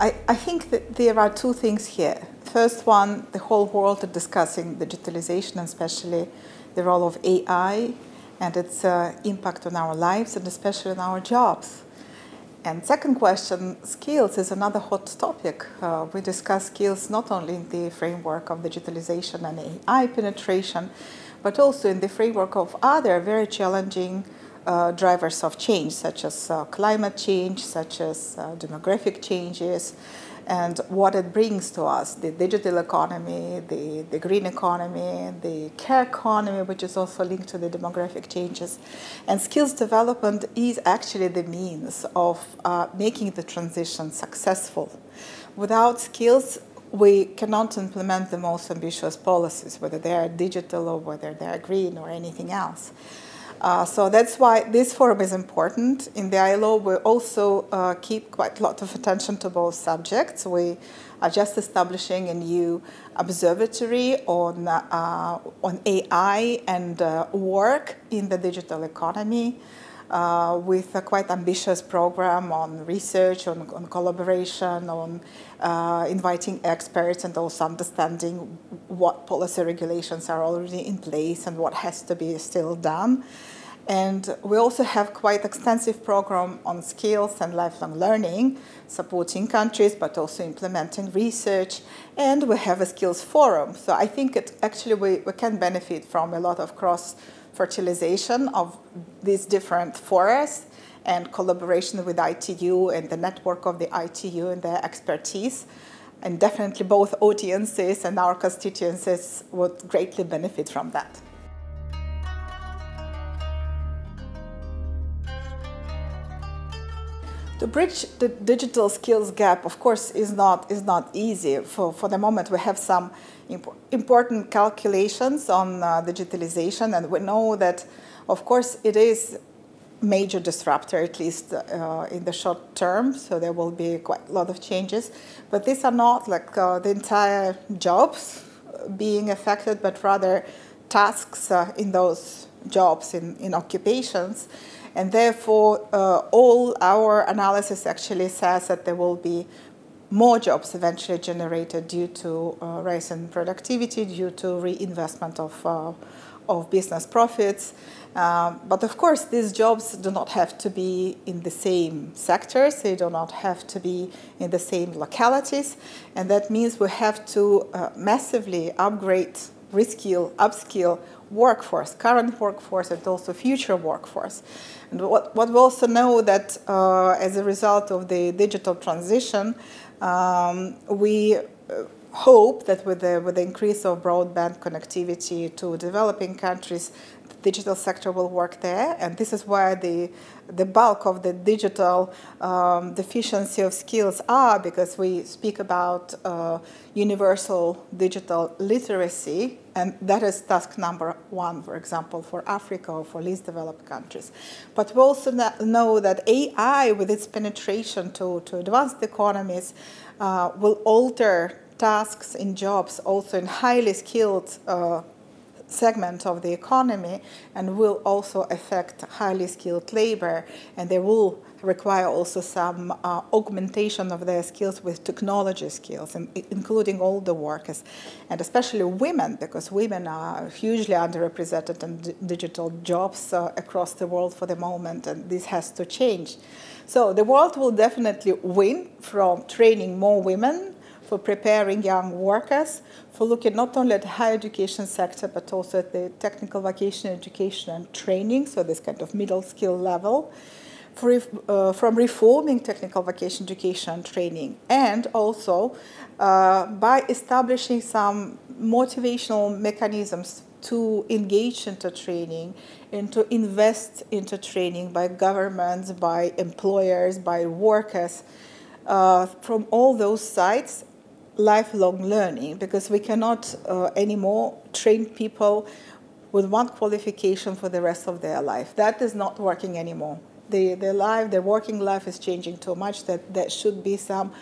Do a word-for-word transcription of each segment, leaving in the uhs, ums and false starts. I, I think that there are two things here. First one, the whole world are discussing digitalization, and especially the role of A I and its uh, impact on our lives and especially on our jobs. And second question, skills is another hot topic. Uh, we discuss skills not only in the framework of digitalization and A I penetration, but also in the framework of other very challenging uh, drivers of change, such as uh, climate change, such as uh, demographic changes, and what it brings to us, the digital economy, the, the green economy, the care economy, which is also linked to the demographic changes. And skills development is actually the means of uh, making the transition successful. Without skills, we cannot implement the most ambitious policies, whether they are digital or whether they are green or anything else. Uh, so that's why this forum is important. In the I L O, we also uh, keep quite a lot of attention to both subjects. We are just establishing a new observatory on, uh, on A I and uh, work in the digital economy uh, with a quite ambitious program on research, on, on collaboration, on uh, inviting experts, and also understanding what policy regulations are already in place and what has to be still done. And we also have quite extensive program on skills and lifelong learning, supporting countries, but also implementing research. And we have a skills forum. So I think it actually we, we can benefit from a lot of cross-fertilization of these different forums and collaboration with I T U and the network of the I T U and their expertise. And definitely both audiences and our constituencies would greatly benefit from that. To bridge the digital skills gap, of course, is not, is not easy. For, for the moment, we have some imp important calculations on uh, digitalization, and we know that, of course, it is a major disruptor, at least uh, in the short term, so there will be quite a lot of changes. But these are not like uh, the entire jobs being affected, but rather tasks uh, in those jobs, in, in occupations. And therefore, uh, all our analysis actually says that there will be more jobs eventually generated due to uh, rise in productivity, due to reinvestment of, uh, of business profits. Uh, but of course, these jobs do not have to be in the same sectors. They do not have to be in the same localities. And that means we have to uh, massively upgrade, reskill, upskill workforce, current workforce, and also future workforce. And what, what we also know that uh, as a result of the digital transition, um, we hope that with the, with the increase of broadband connectivity to developing countries, the digital sector will work there. And this is where the, the bulk of the digital um, deficiency of skills are, because we speak about uh, universal digital literacy. And that is task number one, for example, for Africa or for least developed countries. But we also know that A I, with its penetration to, to advanced economies, uh, will alter tasks in jobs, also in highly skilled uh, segment of the economy, and will also affect highly skilled labor. And they will require also some uh, augmentation of their skills with technology skills, and including all the workers, and especially women, because women are hugely underrepresented in digital jobs uh, across the world for the moment, and this has to change. So the world will definitely win from training more women, for preparing young workers, for looking not only at the higher education sector, but also at the technical vocational education and training, so this kind of middle skill level, for, uh, from reforming technical vocational education and training, and also uh, by establishing some motivational mechanisms to engage into training and to invest into training by governments, by employers, by workers. Uh, from all those sides, lifelong learning, because we cannot uh, anymore train people with one qualification for the rest of their life. That is not working anymore. The, their life, their working life is changing too much, that there should be some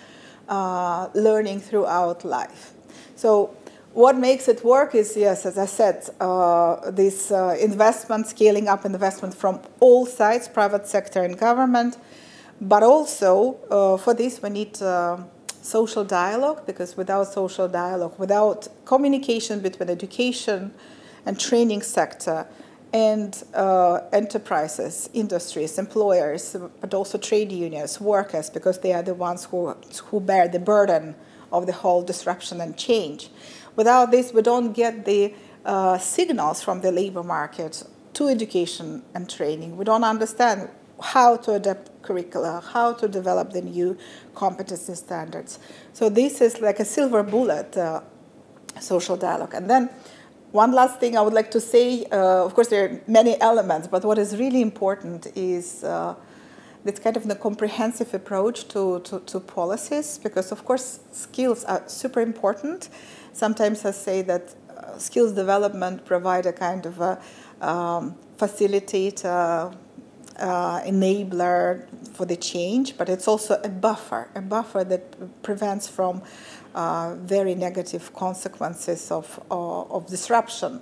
uh, learning throughout life. So what makes it work is, yes, as I said, uh, this uh, investment, scaling up investment from all sides, private sector and government. But also, uh, for this, we need uh, social dialogue, because without social dialogue, without communication between education and training sector and uh, enterprises, industries, employers, but also trade unions, workers, because they are the ones who, who bear the burden of the whole disruption and change. Without this, we don't get the uh, signals from the labor market to education and training. We don't understand how to adapt curricula, how to develop the new competency standards. So this is like a silver bullet, uh, social dialogue. And then one last thing I would like to say, uh, of course there are many elements, but what is really important is uh, this kind of the comprehensive approach to, to, to policies, because of course skills are super important. Sometimes I say that uh, skills development provide a kind of a um, facilitator, Uh, enabler for the change, but it's also a buffer, a buffer that prevents from uh, very negative consequences of, of, of disruption.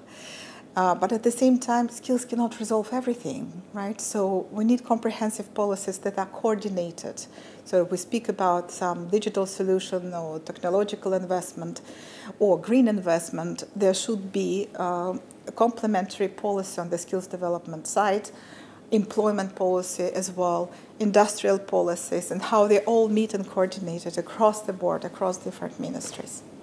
Uh, but at the same time, skills cannot resolve everything, right? So we need comprehensive policies that are coordinated. So if we speak about some digital solution or technological investment or green investment, there should be uh, a complementary policy on the skills development side, employment policy as well, industrial policies, and how they all meet and coordinated across the board, across different ministries.